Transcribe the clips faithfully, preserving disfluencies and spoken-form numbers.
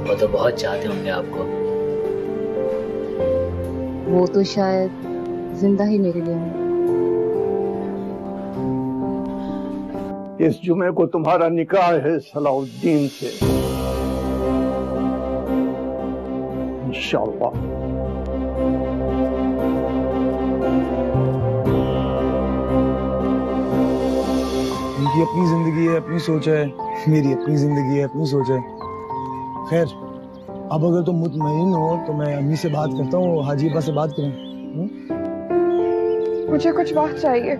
पापा तो बहुत चाहते होंगे आपको। वो तो शायद जिंदा ही मेरे लिए होंगे। इस जुमे को तुम्हारा निकाह है सलाहुद्दीन से, इंशाअल्लाह। मेरी अपनी जिंदगी है, अपनी सोच है, मेरी अपनी जिंदगी है, अपनी सोच है। खैर, अब अगर तुम मुतमईन हो तो मैं अम्मी से बात करता हूँ, हाजीबा से बात करूँ। मुझे कुछ वक्त चाहिए।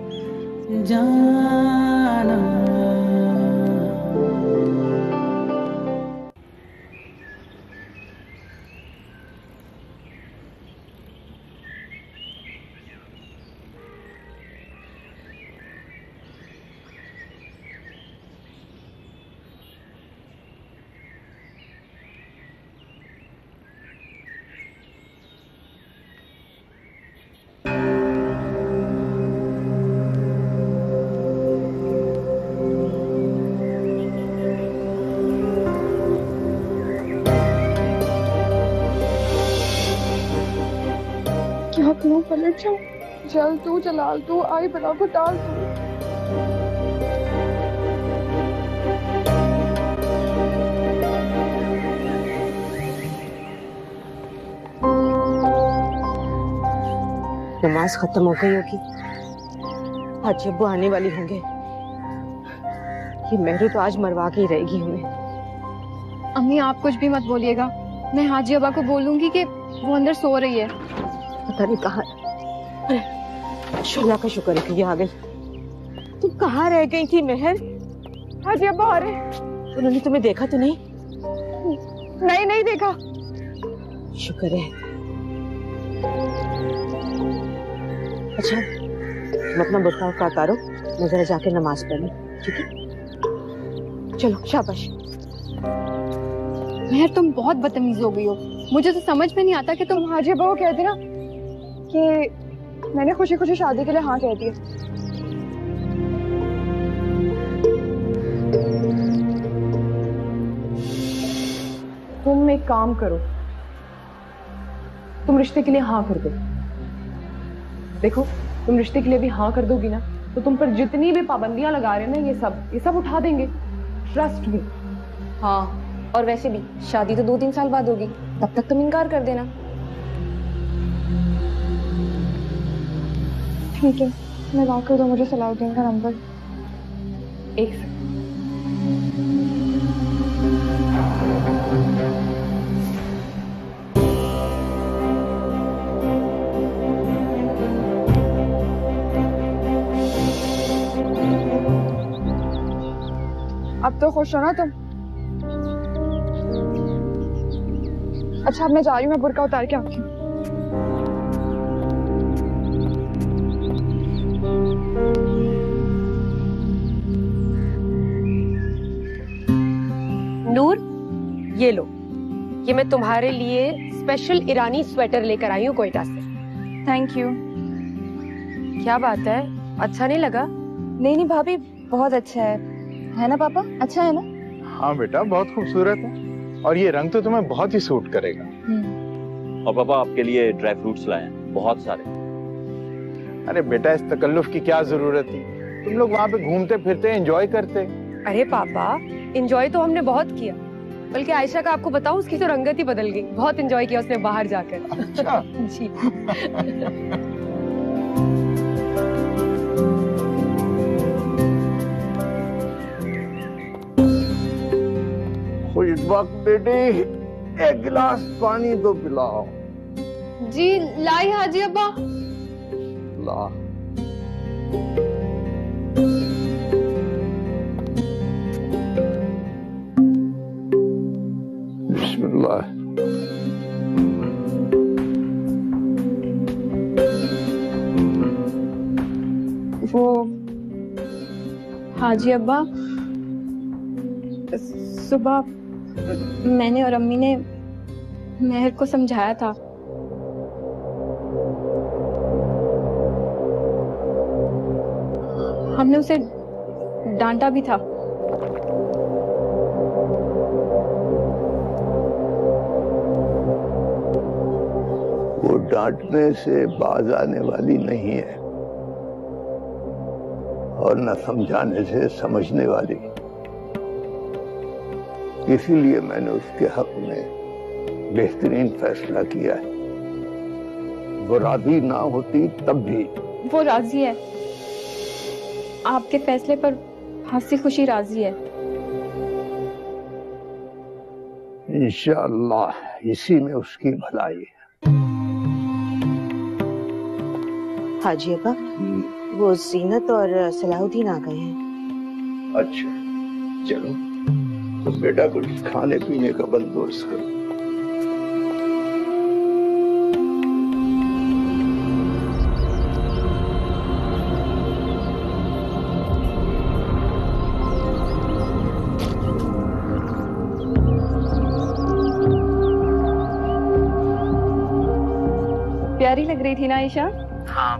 पलट जाओ, जल तू जलाल तू आई बना को डाल तू। नमाज खत्म हो गई होगी, आज अब्बू आने वाली होंगे। ये मेहरू तो आज मरवा के ही रहेगी हमें। अम्मी आप कुछ भी मत बोलिएगा, मैं हाजी अब्बा को बोलूंगी कि वो अंदर सो रही है। पता नहीं कहा शुक्र का शुक्र है कि आ गई। तुम कहाँ रह गई थी मेहर? हाजी अब्बा आ रहे। उन्होंने तुम्हें देखा तो नहीं? नहीं नहीं देखा। शुक्र है। अच्छा तुम अपना बर्ताव का करो, मैं जरा जाके नमाज पढ़ लूं, ठीक है? चलो शाबाश। मेहर तुम बहुत बदतमीज हो गई हो। मुझे तो समझ में नहीं आता कि तुम हाजी अब्बा को कह देना कि मैंने खुशी खुशी शादी के लिए हाँ कह दिया। तुम एक काम करो, तुम रिश्ते के लिए हाँ कर दो। देखो तुम रिश्ते के लिए भी हाँ कर दोगी ना तो तुम पर जितनी भी पाबंदियां लगा रहे हैं ना, ये सब ये सब उठा देंगे, ट्रस्ट भी। हाँ, और वैसे भी शादी तो दो तीन साल बाद होगी, तब तक तुम इनकार कर देना। ठीक है, मैं बात कर दो, मुझे सलाहुद्दीन का नंबर। एक सेकंड। अब तो खुश हो ना तुम? अच्छा अब मैं जा रही हूँ, मैं बुर्का उतार के आती हूँ। नूर ये लो, ये मैं तुम्हारे लिए स्पेशल ईरानी स्वेटर लेकर आई हूँ कोयटा से। Thank you. क्या बात है, अच्छा नहीं लगा? नहीं नहीं भाभी बहुत अच्छा है, है ना पापा? अच्छा है ना? हाँ बेटा बहुत खूबसूरत है, और ये रंग तो तुम्हें बहुत ही सूट करेगा। और पापा आपके लिए ड्राई फ्रूट्स लाए हैं बहुत सारे। अरे बेटा इस तकल्लुफ की क्या जरूरत थी, तुम लोग वहाँ पे घूमते फिरते एंजॉय करते। अरे पापा एंजॉय तो हमने बहुत किया, बल्कि आयशा का आपको बताऊं उसकी तो रंगत ही बदल गई, बहुत एंजॉय किया उसने बाहर जाकर। अच्छा। जी। कोई वक्त बेटे एक गिलास पानी तो पिलाओ। जी लाई हाजी अब्बा। ला वो हाजी अब्बा सुबह मैंने और अम्मी ने मेहर को समझाया था। हमने उसे डांटा भी था। डांटने से बाज आने वाली नहीं है और न समझाने से समझने वाली, इसीलिए मैंने उसके हक में बेहतरीन फैसला किया है। वो राजी ना होती तब भी वो राजी है, आपके फैसले पर हंसी खुशी राजी है। इंशाअल्लाह इसी में उसकी भलाई है। हाजी अब्बा, वो जीनत और सलाहुद्दीन आ गए हैं। अच्छा चलो तो बेटा कुछ खाने पीने का बंदोबस्त करो। प्यारी लग रही थी ना आयशा? हाँ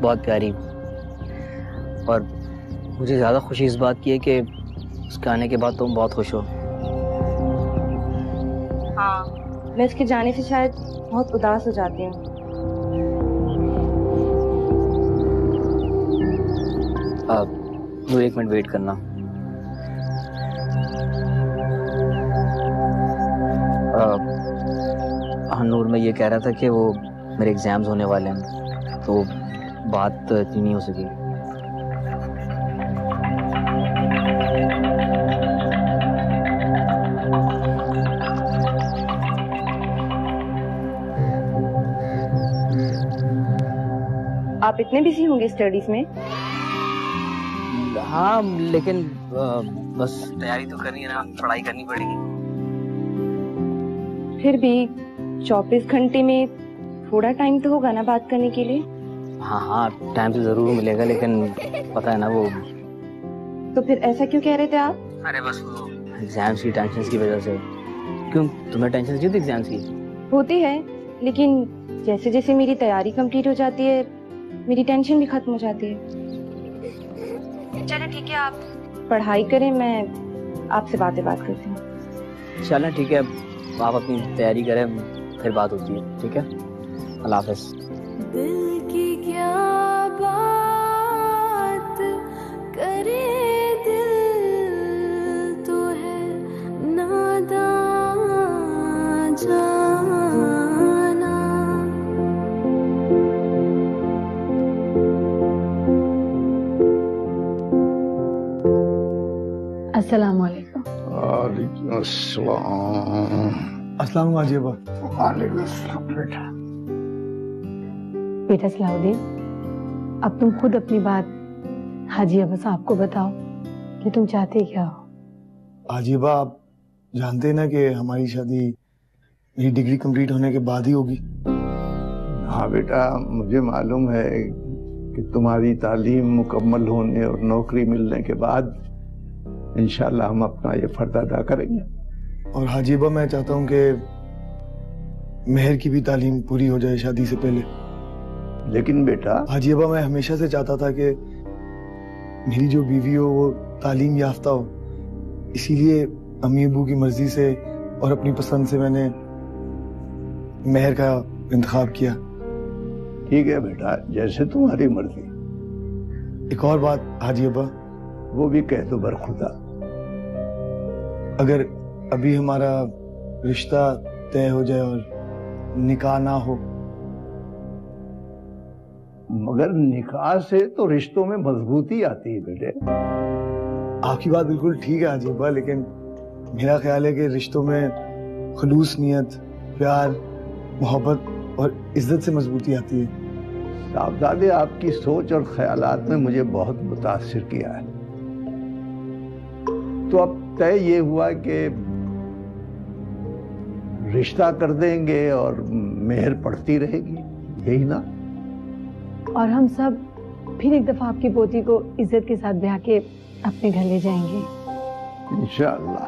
बहुत प्यारी, और मुझे ज़्यादा खुशी इस बात की है कि उसके आने के बाद तुम बहुत खुश हो। हाँ मैं उसके जाने से शायद बहुत उदास हो जाती हूँ। अब नूर एक मिनट वेट करना। हाँ नूर मैं ये कह रहा था कि वो मेरे एग्जाम्स होने वाले हैं तो बात इतनी नहीं हो सकी। आप इतने बिजी होंगे स्टडीज में? हाँ लेकिन बस तैयारी तो करनी है ना, पढ़ाई करनी पड़ेगी। फिर भी चौबीस घंटे में थोड़ा टाइम तो होगा ना बात करने के लिए? हाँ हाँ टाइम तो जरूर मिलेगा, लेकिन पता है ना वो। तो फिर ऐसा क्यों कह रहे थे आप? अरे बस वो एग्जाम्स की टेंशन की वजह से। क्यों तुम्हें टेंशन होती है एग्जाम्स की? होती है, लेकिन जैसे जैसे मेरी तैयारी कंप्लीट हो जाती है मेरी टेंशन भी खत्म हो जाती है। चलो ठीक है, आप पढ़ाई करें, मैं आपसे बातें बात करती हूँ। चलो ठीक है, आप अपनी तैयारी करें, फिर बात होती है। ठीक है, अल्लाह हाफ़िज़। दिल की क्या बात करे, दिल तो है नादान जाना। अस्सलामुअलैकुम। वालेकुम अस्सलाम। अस्सलाम वाजिबा। वालेकुम अस्सलाम बेटा। बेटा सलाहुद्दीन, अब तुम खुद अपनी बात हाजी अब्बा साहब को बताओ कि तुम चाहते क्या हो। हाजीबा आप जानते ना कि हमारी शादी मेरी डिग्री कंप्लीट होने के बाद ही होगी। हाँ बेटा मुझे मालूम है कि तुम्हारी तालीम मुकम्मल होने और नौकरी मिलने के बाद इंशाल्लाह हम अपना ये फर्ज अदा करेंगे। और हाजीबा मैं चाहता हूँ कि मेहर की भी तालीम पूरी हो जाए शादी से पहले। लेकिन बेटा हाजीबा मैं हमेशा से चाहता था कि मेरी जो बीवी हो वो तालीम याफ्ता हो, इसीलिए अम्मी अबू की मर्जी से और अपनी पसंद से मैंने मेहर का इंतखाब किया। ठीक है बेटा, जैसे तुम्हारी मर्जी। एक और बात हाजीबा, वो भी कह दो बरखुदा। अगर अभी हमारा रिश्ता तय हो जाए और निकाह ना हो। मगर निकाह से तो रिश्तों में मजबूती आती है बेटे। आपकी बात बिल्कुल ठीक है हाजीबा, लेकिन मेरा ख्याल है कि रिश्तों में खुलूस नियत, प्यार, मोहब्बत और इज्जत से मजबूती आती है। साहबजादे आपकी सोच और ख्यालात ने मुझे बहुत मुतासिर किया है। तो अब तय ये हुआ कि रिश्ता कर देंगे और मेहर पड़ती रहेगी, यही ना? और हम सब फिर एक दफा आपकी पोती को इज्जत के साथ ब्याह के अपने घर ले जाएंगे इंशाअल्लाह।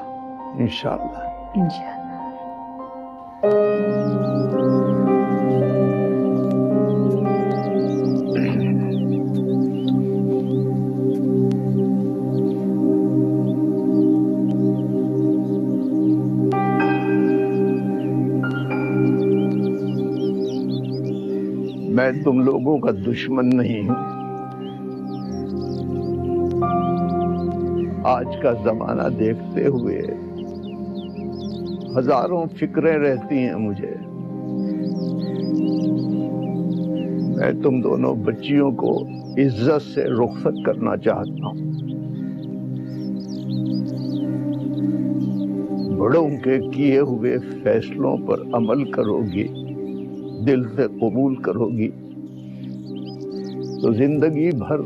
इंशाअल्लाह इंशाअल्लाह। मैं तुम लोगों का दुश्मन नहीं हूं। आज का जमाना देखते हुए हजारों फिक्रें रहती हैं मुझे। मैं तुम दोनों बच्चियों को इज्जत से रुखसत करना चाहता हूं। बड़ों के किए हुए फैसलों पर अमल करोगी, दिल से कबूल करोगी तो जिंदगी भर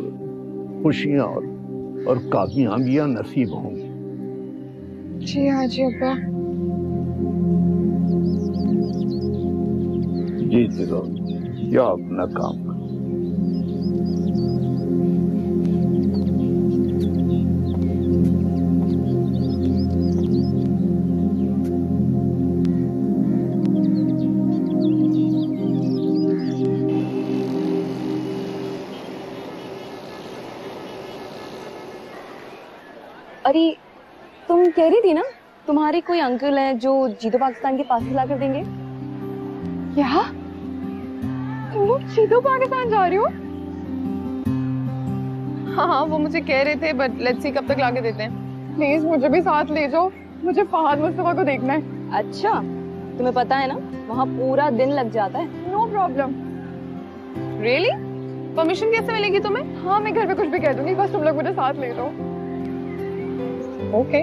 खुशियां और, और कामयाबियां नसीब होंगी। जी हाँ जी अब्बा। जी जरूर, या अपना काम। अरे तुम कह रही थी ना तुम्हारे कोई अंकल हैं जो जीतो पाकिस्तान के पास ला कर देंगे। क्या सीधो पाकिस्तान जा रही हो? हाँ हाँ वो मुझे कह रहे थे, बट लेट्स सी कब तक लाके देते हैं। प्लीज मुझे भी साथ ले जाओ, मुझे फहद मुस्तफा को देखना है। अच्छा तुम्हें पता है ना वहाँ पूरा दिन लग जाता है। No problem. रियली? परमिशन कैसे मिलेगी तुम्हें? हाँ मैं घर पे कुछ भी कह दूंगी, बस तुम लोग मुझे साथ ले जाओ। Okay okay.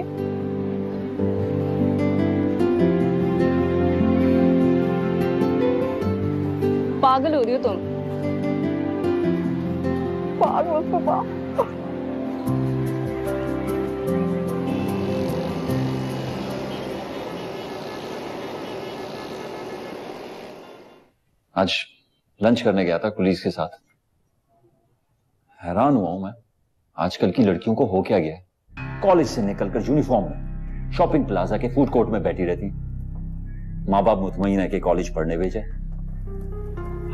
पागल हो रही हो तुम। पागल सुबह। आज लंच करने गया था कुलीश के साथ। हैरान हुआ हूं मैं आजकल की लड़कियों को हो क्या गया है। कॉलेज से निकलकर यूनिफॉर्म में शॉपिंग प्लाजा के फूड कोर्ट में बैठी रहती। माँ बाप मुतमईन है कि कॉलेज पढ़ने भेजे।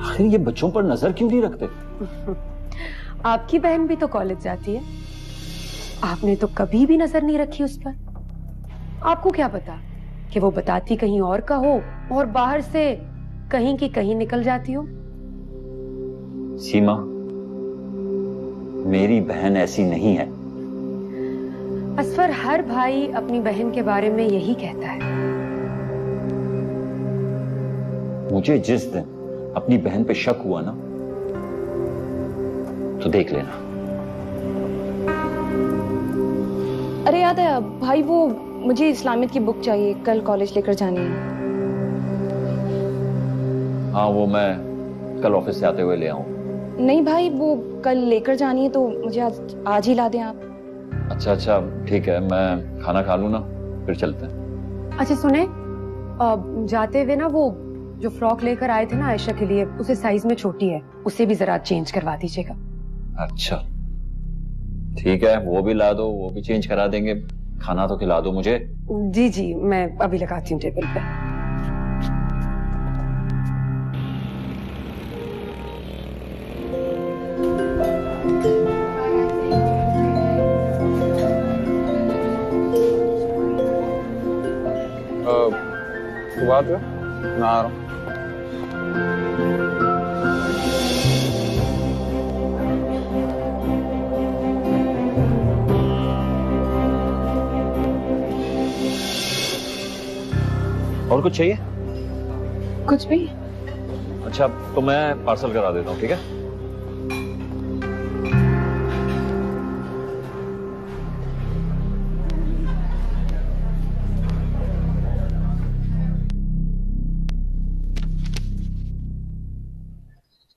आखिर ये बच्चों पर नजर क्यों नहीं रखते? आपकी बहन भी तो कॉलेज जाती है, आपने तो कभी भी नजर नहीं रखी उस पर। आपको क्या पता कि वो बताती कहीं और का हो और बाहर से कहीं की कहीं निकल जाती हो। सीमा मेरी बहन ऐसी नहीं है। असफर हर भाई अपनी बहन के बारे में यही कहता है। मुझे जिस दिन अपनी बहन पे शक हुआ ना तो देख लेना। अरे याद है भाई वो मुझे इस्लामिक की बुक चाहिए, कल कॉलेज लेकर जानी है। हाँ वो मैं कल ऑफिस से आते हुए ले आऊं। नहीं भाई वो कल लेकर जानी है तो मुझे आज आज ही ला दें आप। अच्छा अच्छा ठीक है, मैं खाना खा लूँ ना फिर चलते हैं। अच्छा सुने जाते हुए ना वो जो फ्रॉक लेकर आए थे ना आयशा के लिए, उसे साइज में छोटी है, उसे भी जरा चेंज करवा दीजिएगा। अच्छा ठीक है वो भी ला दो, वो भी चेंज करा देंगे। खाना तो खिला दो मुझे। जी जी मैं अभी लगाती हूँ टेबल पे। सुबह तो ना आ रहा हूँ। और कुछ चाहिए? कुछ भी। अच्छा तो मैं पार्सल करा देता हूँ। ठीक है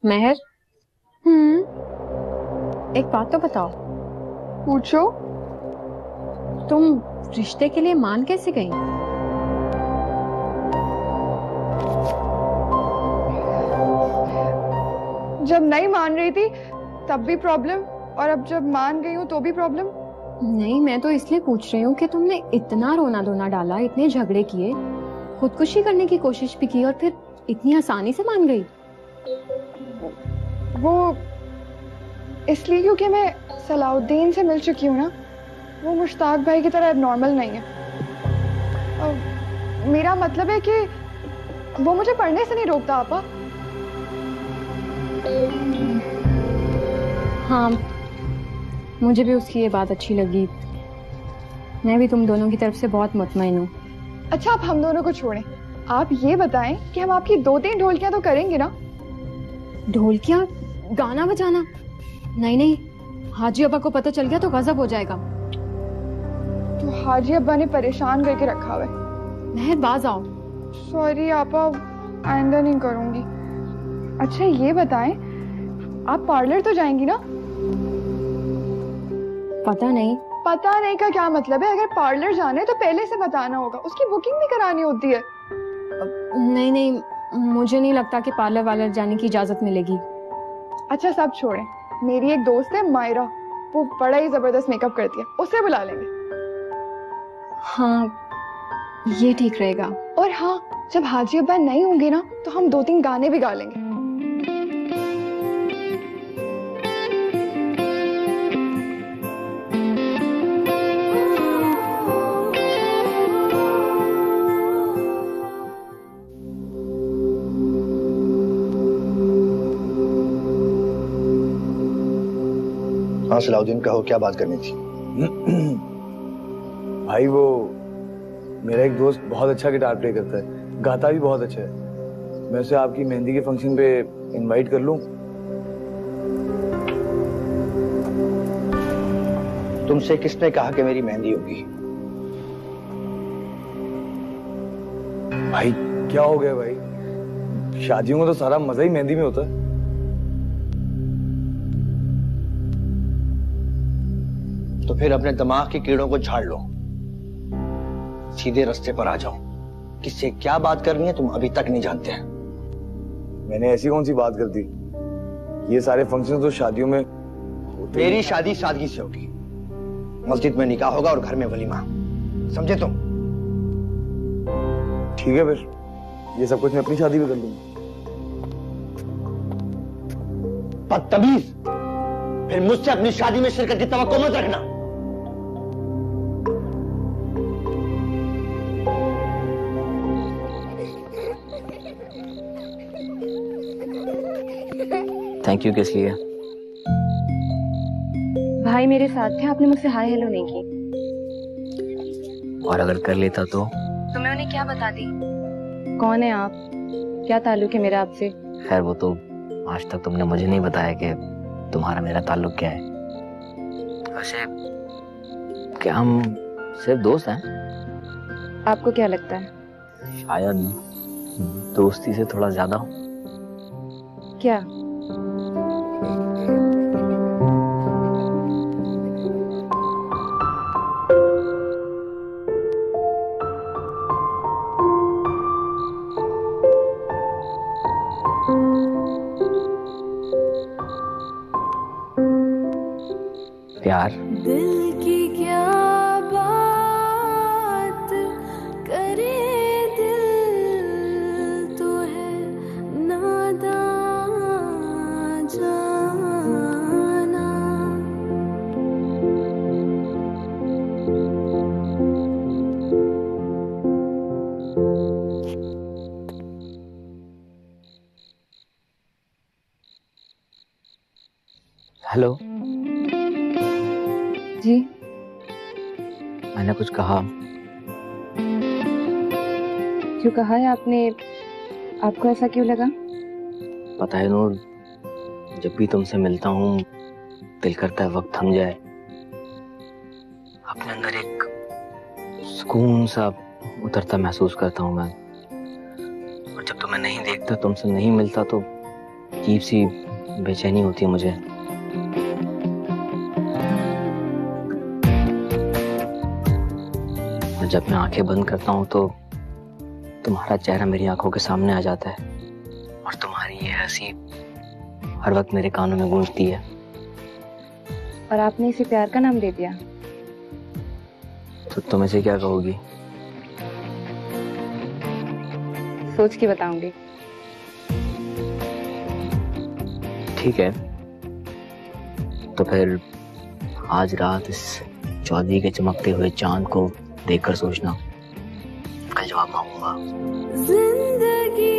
मेहर। हम्म एक बात तो बताओ। पूछो। तुम रिश्ते के लिए मान कैसे गई? जब नहीं मान रही थी तब भी प्रॉब्लम, और अब जब मान गई हूँ तो भी प्रॉब्लम। नहीं मैं तो इसलिए पूछ रही हूँ कि तुमने इतना रोना धोना डाला, इतने झगड़े किए, खुदकुशी करने की कोशिश भी की और फिर इतनी आसानी से मान गई। वो इसलिए क्योंकि मैं सलाहुद्दीन से मिल चुकी हूँ ना, वो मुश्ताक भाई की तरह नॉर्मल नहीं है। और मेरा मतलब है कि वो मुझे पढ़ने से नहीं रोकता आपा। हाँ, मुझे भी उसकी ये बात अच्छी लगी। मैं भी तुम दोनों की तरफ से बहुत मुतमईन हूँ। अच्छा, आप हम दोनों को छोड़ें, आप ये बताएं कि हम आपकी दो तीन ढोलकियाँ तो करेंगे ना। ढोलकियाँ? गाना बजाना? नहीं नहीं, हाजी अब्बा को पता चल गया तो गजब हो जाएगा। तो हाजी अब्बा ने परेशान करके रखा हुआ है। महर बाज आओ। सॉरी आपा, आइंदा नहीं करूँगी। अच्छा ये बताएं, आप पार्लर तो जाएंगी ना? पता नहीं। पता नहीं का क्या मतलब है? अगर पार्लर जाना है तो पहले से बताना होगा, उसकी बुकिंग भी करानी होती है। नहीं नहीं, मुझे नहीं लगता कि पार्लर वालर जाने की इजाज़त मिलेगी। अच्छा सब छोड़ें, मेरी एक दोस्त है मायरा, वो बड़ा ही ज़बरदस्त मेकअप करती है, उसे बुला लेंगे। हाँ ये ठीक रहेगा। और हाँ, जब हाजी अब्बा नहीं होंगे ना तो हम दो तीन गाने भी गा लेंगे। सलाहुद्दीन का हो, क्या बात करनी थी? भाई वो मेरा एक दोस्त बहुत अच्छा गिटार प्ले करता है, गाता भी बहुत अच्छा है। मैं उसे आपकी मेहंदी के फंक्शन पे इनवाइट कर लूं? तुमसे किसने कहा कि मेरी मेहंदी होगी? भाई क्या हो गया भाई, शादियों में तो सारा मजा ही मेहंदी में होता है। तो फिर अपने दिमाग के कीड़ों को झाड़ लो, सीधे रास्ते पर आ जाओ। किससे क्या बात करनी है तुम अभी तक नहीं जानते हैं। मैंने ऐसी कौन सी बात कर दी? ये सारे फंक्शन तो शादियों में होते। मेरी शादी सादगी से होगी, मस्जिद में निकाह होगा और घर में वलीमा, समझे तुम? ठीक है फिर, ये सब कुछ मैं अपनी शादी में कर लूंगा। बदतमीज, फिर मुझसे अपनी शादी में शिरकत की तवक्को मत रखना। थैंक यू किस लिए? भाई मेरे साथ थे, आपने मुझसे हाय हेलो नहीं की। और अगर कर लेता तो? तुम्हें उन्हें क्या बता दी? कौन है आप, क्या ताल्लुक है मेरा आपसे? खैर वो तो आज तक तुमने मुझे नहीं बताया कि तुम्हारा मेरा ताल्लुक क्या है। वैसे क्या हम सिर्फ दोस्त हैं? आपको क्या लगता है? शायद दोस्ती से थोड़ा ज्यादा हो। क्या प्यार? दिल की क्या बात करे, दिल तो है नादान जाना। हेलो जी, मैंने कुछ कहा? क्यों कहा है आपने? आपको ऐसा क्यों लगा? पता है नूर, जब भी तुमसे मिलता हूँ दिल करता है वक्त थम जाए। अपने अंदर एक सुकून सा उतरता महसूस करता हूँ मैं। और जब तुम्हें नहीं देखता, तुमसे नहीं मिलता, तो अजीब सी बेचैनी होती है मुझे। जब मैं आंखें बंद करता हूँ तो तुम्हारा चेहरा मेरी आंखों के सामने आ जाता है और तुम्हारी ये हंसी हर वक्त मेरे कानों में गूंजती है। और आपने इसे प्यार का नाम दे दिया? तो तुम इसे क्या कहोगी? सोच के बताऊंगी। ठीक है, तो फिर आज रात इस चौधरी के चमकते हुए चांद को देखकर सोचना, कल जवाब मांगूंगा। जिंदगी